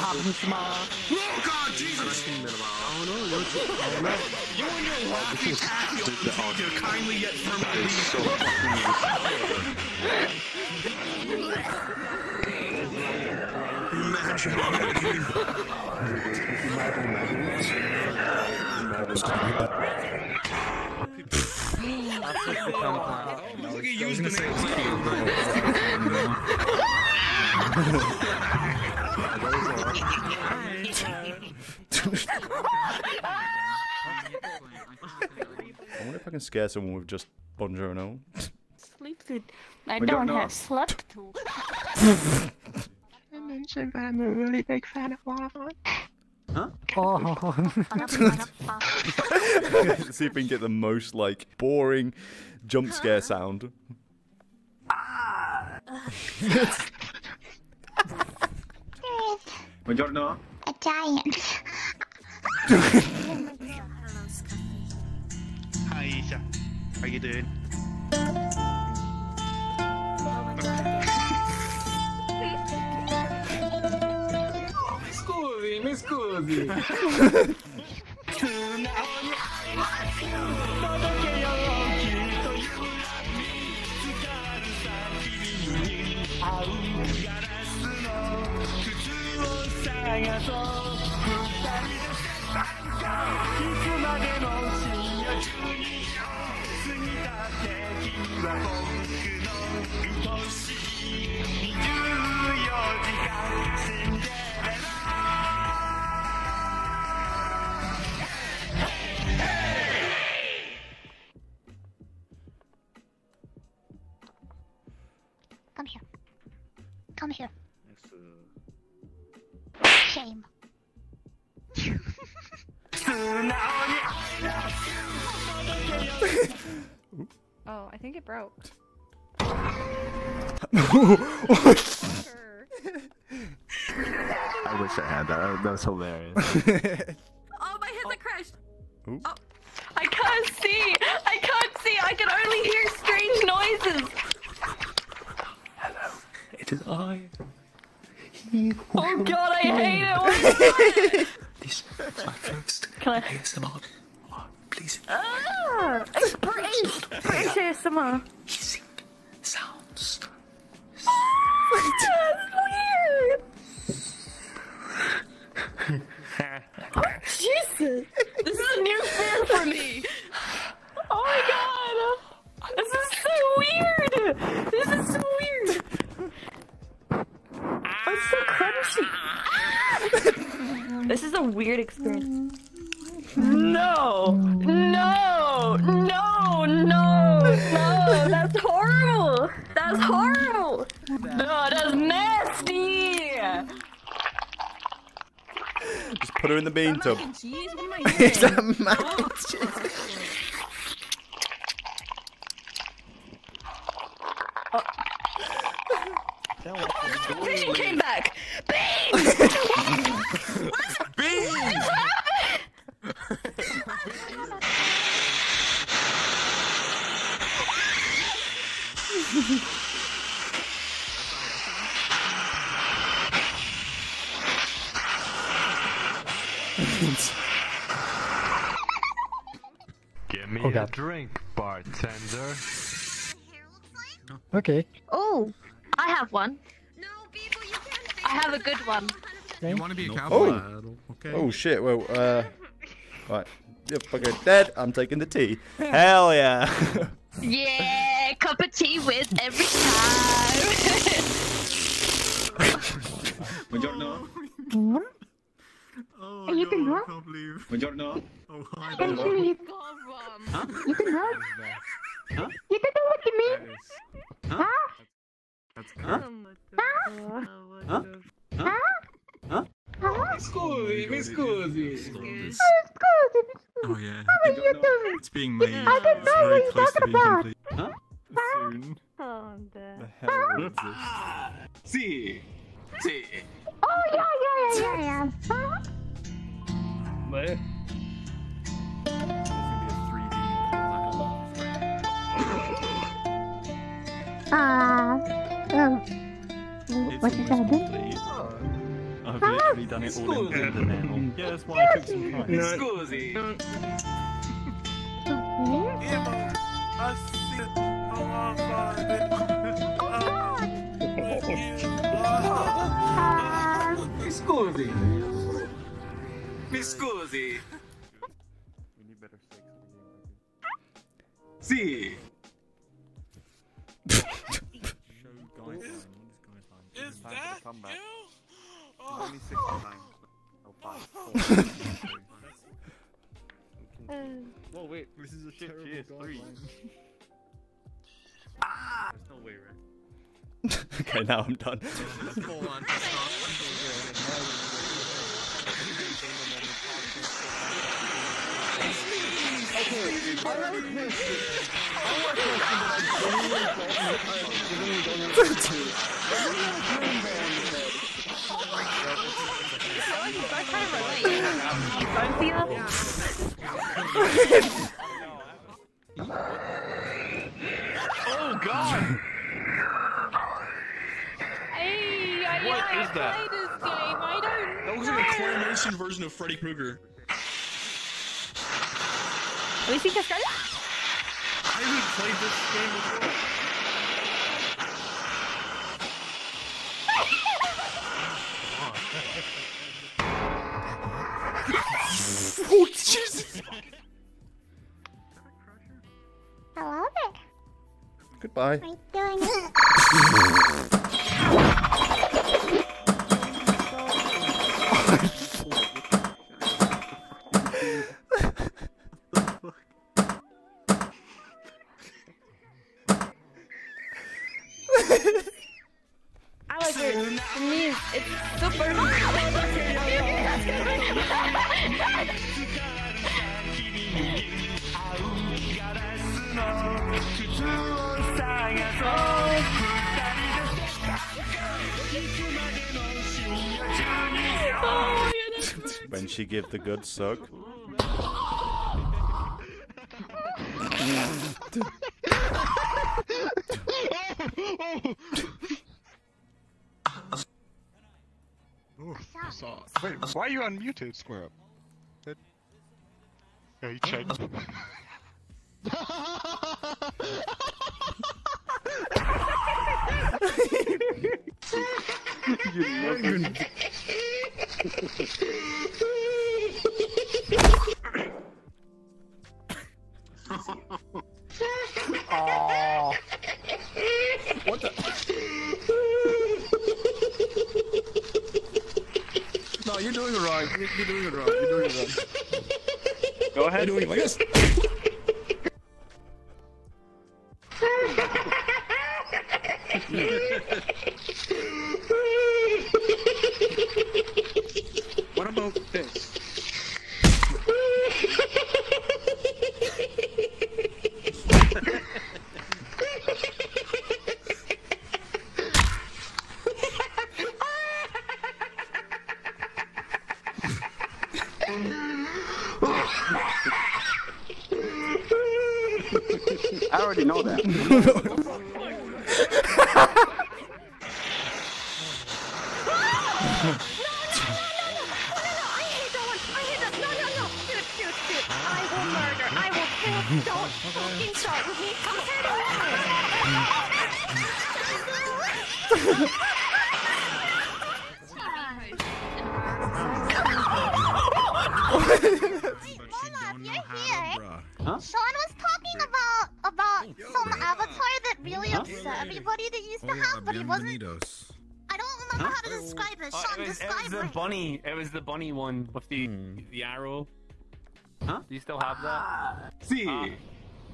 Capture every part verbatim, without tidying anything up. happens tomorrow. Oh God, Jesus! Oh no, you're not. You and your laughing ass, you your kindly yet firmly. So imagine I wonder if I can scare someone with just Bonjourno. Sleep through. I we don't, don't have slept through. I mentioned that I'm a really big fan of Waterfall. Huh? Oh. See if we can get the most like boring jump scare sound. Buongiorno. A giant. Hi Isha, how you doing? Oh, mi scusi, mi scusi. Come here. Come here. Shame. Oh, I think it broke. I wish I had that. That was hilarious. Oh, my headset crashed. Oh. I can't see. I can't see. I can only hear strange noises. Hello. It is I. Oh God, I hate it. What is it? This is my first A S M R. Please. Ah, it's British. British A S M R. Hissing sounds. Oh, that's weird. Oh, Jesus. This is a new fear for me. Oh my God. This is so weird. This is so weird. It's so crunchy. Ah! This is a weird experience. No, no, no, no, no. That's horrible. That's horrible. No, that's nasty. Just put her in the bean tub. It's a mac and cheese. Vision came back! Beans! What? Beans! What happened? Give me oh, a drink, bartender. Okay. Oh, I have one. I have a good one. You want to be a cowboy? Oh, okay. Oh shit, well, uh... Right. You're fucking dead, I'm taking the tea. Hell yeah! Yeah, cup of tea with every time! Buongiorno. What? Oh, no, you can I can't believe. Buongiorno. Oh, I don't know. You can help. Huh? You can do what you mean. Huh? That's huh? Huh? Huh? Huh? Huh? Huh? Scusi, mi scusi. Scusi, oh yeah. How are you doing? It's being made. I don't know what you're talking about. Huh? Soon. Oh, the hell is this? See. See. Oh yeah, yeah, yeah, yeah, yeah. What? Ah. Oh. What is that? Have you done it all in England now? Yeah, that's why I took some time. Scusi. Scusi. Mi scusi. We need better stakes for the game, I think. See. Show guidelines. Is that you? Oh. Whoa, wait, this is a terrible guideline. Ah! There's no way, right? Okay, now I'm done. Hold on. Oh god! Hey, I what is I that? Play this game. I don't that was know. Like a claymation version of Freddy Krueger. I haven't played this game before. Oh Jesus! I love it. Goodbye. What are you doing? I like it. It's, it's super. When she give the good suck. Wait, why are you unmuted, Square Up? That... Yeah, he checked. Oh. What the? No, you're doing it wrong. You're, you're doing it wrong. You're doing it wrong. Go ahead. You're doing it like this. What about this? I already know that. I hate that one. I hate that. No, no, no. Do it, do it, do it. I will murder. I will kill. Don't fucking start with me. Come here. Wait, Olaf, you're here. Sean was talking about about some avatar that really upset everybody that used to have, but he wasn't. I don't remember how to describe it. Sean, oh, it was, describe it. It was the bunny. It was the bunny one with the hmm. the arrow. Huh? Do you still have that? See, ah.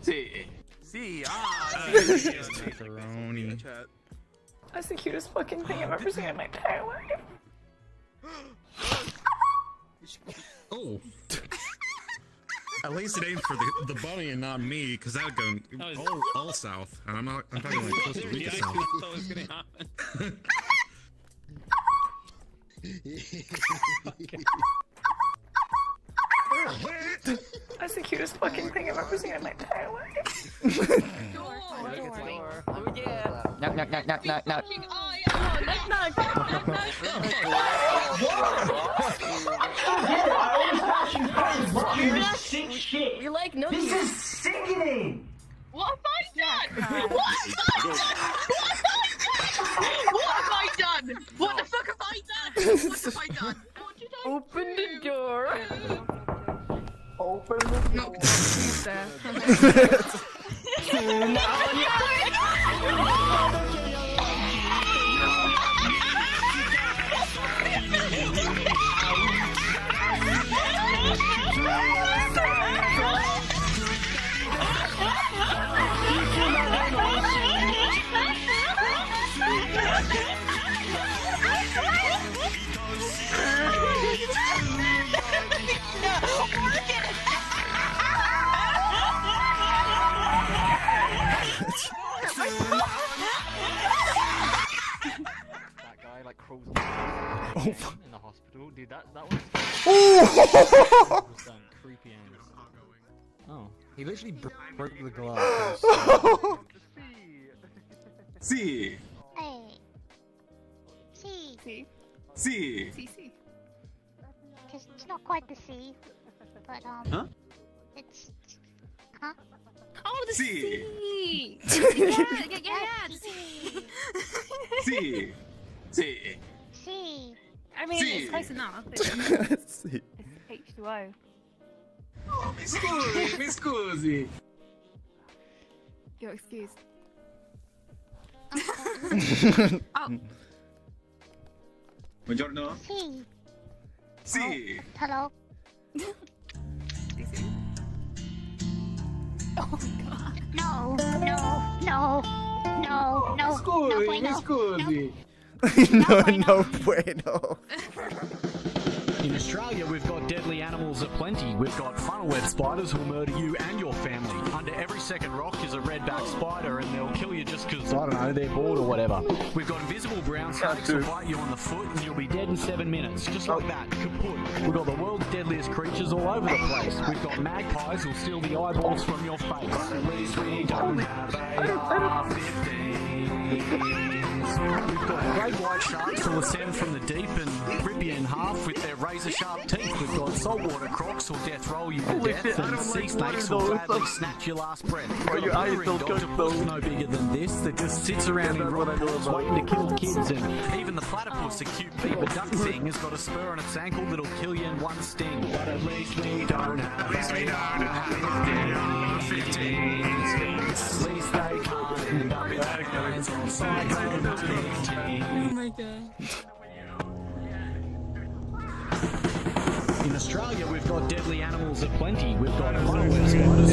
see, see. Ah. Macaroni. That's the cutest fucking thing I've ever seen in my entire life. Oh. At least it aimed for the, the bunny and not me, because that would go all, all south. And I'm not, I'm talking like Costa Rica yeah, south. I was gonna happen. That's the cutest fucking thing I've ever seen in my entire life. Door, door, door. Oh, yeah. Knock, knock, knock, knock, knock, knock. You're like, no, this is sickening! What have I done? What have I done? What have I done? What the fuck have I done? What have I done? What did I Open do? the door. Open the door. No, he's there. Oh, fuck. In the hospital, dude, that, that was... Oh! Creepy angles. Oh. He literally broke the glass. See. See. See. See. See. Because it's not quite the sea, but, um... Huh? It's... Huh? Oh, the sea! Yeah, yeah, yeah! See. See. See. I mean, see. It's close enough. It's H two O. Oh, mi scusi, mi scusi. You're excused. Oh. Buongiorno. Sì. Sì. Oh, hello. Oh, God. No, no, no, no, no. Mi scusi, no, no, mi scusi. No. No, no bueno. In Australia, we've got deadly animals aplenty. We've got funnel web spiders who'll murder you and your family. Under every second rock is a redback spider, and they'll kill you just because, I don't know, they're bored or whatever. We've got invisible brown snakes who'll bite you on the foot, and you'll be dead in seven minutes, just like that. Kaput. We've got the world's deadliest creatures all over the place. We've got magpies who'll steal the eyeballs from your face. But at least we don't have a We've got great white sharks who'll ascend from the deep and rip you in half with their razor sharp teeth. We've got saltwater crocs who'll death roll you to Holy death, shit, and sea like snakes will gladly snatch your last breath. Bro, your eyes don't go though. No bigger than this that just sits around in rock pools waiting to kill kids, and even the platypus, a cute paper duck thing, has got a spur on its ankle that'll kill you in one sting. But at least we don't have it. At least we don't have it. At least they can't end up in their hands on something. Oh my God. In Australia, we've got deadly animals aplenty. We've got funnel web spiders.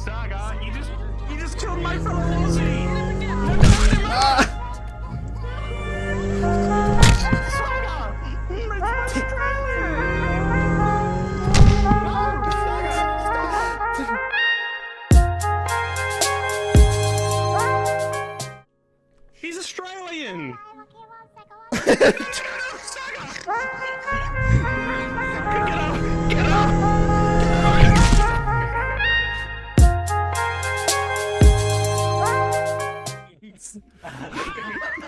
Saga, you just you just killed my fellow Aussie. Ha ha ha!